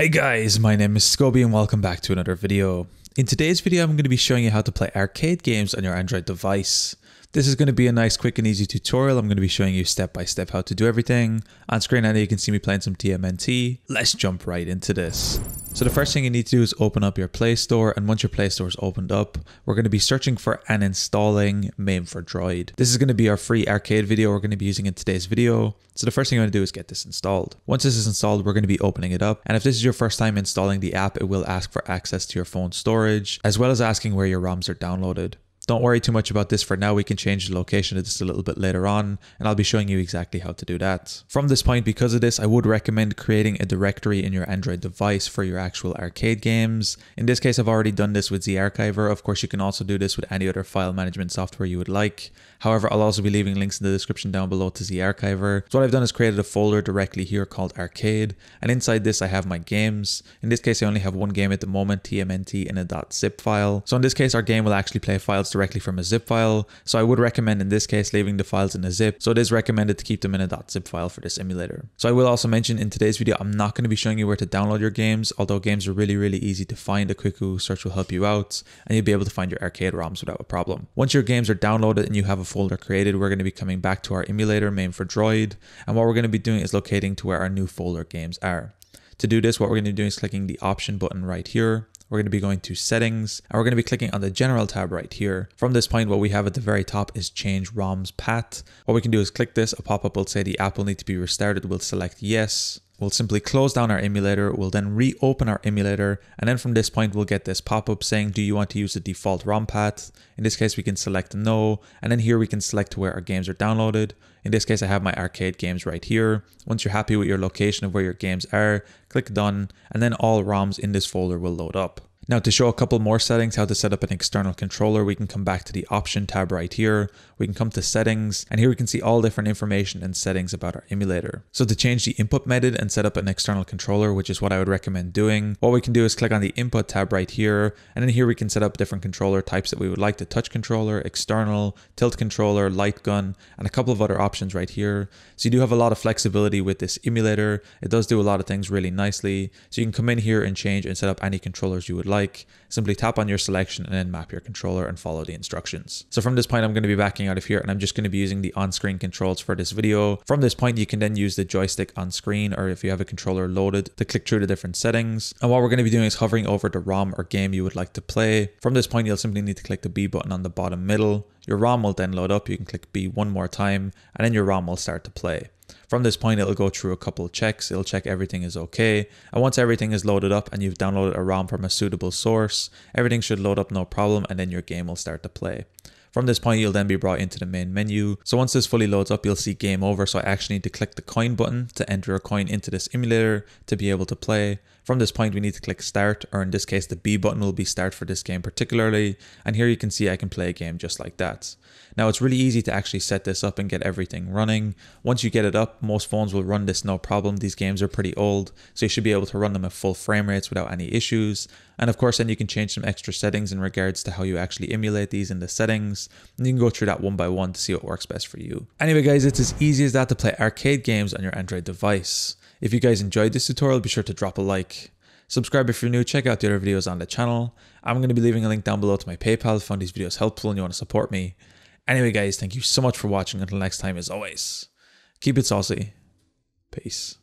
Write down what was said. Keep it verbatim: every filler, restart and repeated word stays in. Hey guys, my name is Scoby and welcome back to another video. In today's video, I'm going to be showing you how to play arcade games on your Android device. This is going to be a nice, quick and easy tutorial. I'm going to be showing you step by step how to do everything. On screen now you can see me playing some T M N T. Let's jump right into this. So the first thing you need to do is open up your Play Store, and once your Play Store is opened up, we're going to be searching for and installing MAME four droid. This is going to be our free arcade video we're going to be using in today's video. So the first thing you want to do is get this installed. Once this is installed, we're going to be opening it up, and if this is your first time installing the app, it will ask for access to your phone storage, as well as asking where your ROMs are downloaded. Don't worry too much about this for now, we can change the location of this a little bit later on, and I'll be showing you exactly how to do that. From this point, because of this, I would recommend creating a directory in your Android device for your actual arcade games. In this case, I've already done this with ZArchiver. Of course, you can also do this with any other file management software you would like. However, I'll also be leaving links in the description down below to ZArchiver. So what I've done is created a folder directly here called Arcade, and inside this I have my games. In this case, I only have one game at the moment, T M N T, in a .zip file. So in this case, our game will actually play files directly from a zip file. So I would recommend in this case leaving the files in a zip. So it is recommended to keep them in a .zip file for this emulator. So I will also mention in today's video, I'm not going to be showing you where to download your games, although games are really, really easy to find. A quick Google search will help you out, and you'll be able to find your arcade ROMs without a problem. Once your games are downloaded and you have a folder created, we're going to be coming back to our emulator MAME four droid, and what we're going to be doing is locating to where our new folder games are. To do this, what we're going to be doing is clicking the option button right here. We're going to be going to settings, and we're going to be clicking on the general tab right here. From this point, what we have at the very top is change ROMs path. What we can do is click this, a pop-up will say the app will need to be restarted. We'll select yes. We'll simply close down our emulator. We'll then reopen our emulator. And then from this point, we'll get this pop-up saying, do you want to use the default ROM path? In this case, we can select no. And then here we can select where our games are downloaded. In this case, I have my arcade games right here. Once you're happy with your location of where your games are, click done. And then all ROMs in this folder will load up. Now, to show a couple more settings how to set up an external controller, we can come back to the option tab right here. We can come to settings, and here we can see all different information and settings about our emulator. So to change the input method and set up an external controller, which is what I would recommend doing, what we can do is click on the input tab right here, and then here we can set up different controller types that we would like: the touch controller, external, tilt controller, light gun, and a couple of other options right here. So you do have a lot of flexibility with this emulator. It does do a lot of things really nicely. So you can come in here and change and set up any controllers you would like. Like, simply tap on your selection and then map your controller and follow the instructions. So from this point, I'm going to be backing out of here, and I'm just going to be using the on-screen controls for this video. From this point, you can then use the joystick on screen, or if you have a controller loaded, to click through the different settings. And what we're going to be doing is hovering over the ROM or game you would like to play. From this point, you'll simply need to click the B button on the bottom middle. Your ROM will then load up. You can click B one more time, and then your ROM will start to play. From this point, it'll go through a couple of checks. It'll check everything is okay. And once everything is loaded up and you've downloaded a ROM from a suitable source, everything should load up no problem, and then your game will start to play. From this point, you'll then be brought into the main menu. So once this fully loads up, you'll see game over. So I actually need to click the coin button to enter a coin into this emulator to be able to play. From this point, we need to click start, or in this case, the B button will be start for this game particularly. And here you can see I can play a game just like that. Now, it's really easy to actually set this up and get everything running. Once you get it up, most phones will run this no problem. These games are pretty old, so you should be able to run them at full frame rates without any issues. And of course, then you can change some extra settings in regards to how you actually emulate these in the settings. And you can go through that one by one to see what works best for you. Anyway, guys, it's as easy as that to play arcade games on your Android device. If you guys enjoyed this tutorial, be sure to drop a like. Subscribe if you're new, check out the other videos on the channel. I'm going to be leaving a link down below to my PayPal if you found these videos helpful and you want to support me. Anyway, guys, thank you so much for watching. Until next time, as always, keep it saucy. Peace.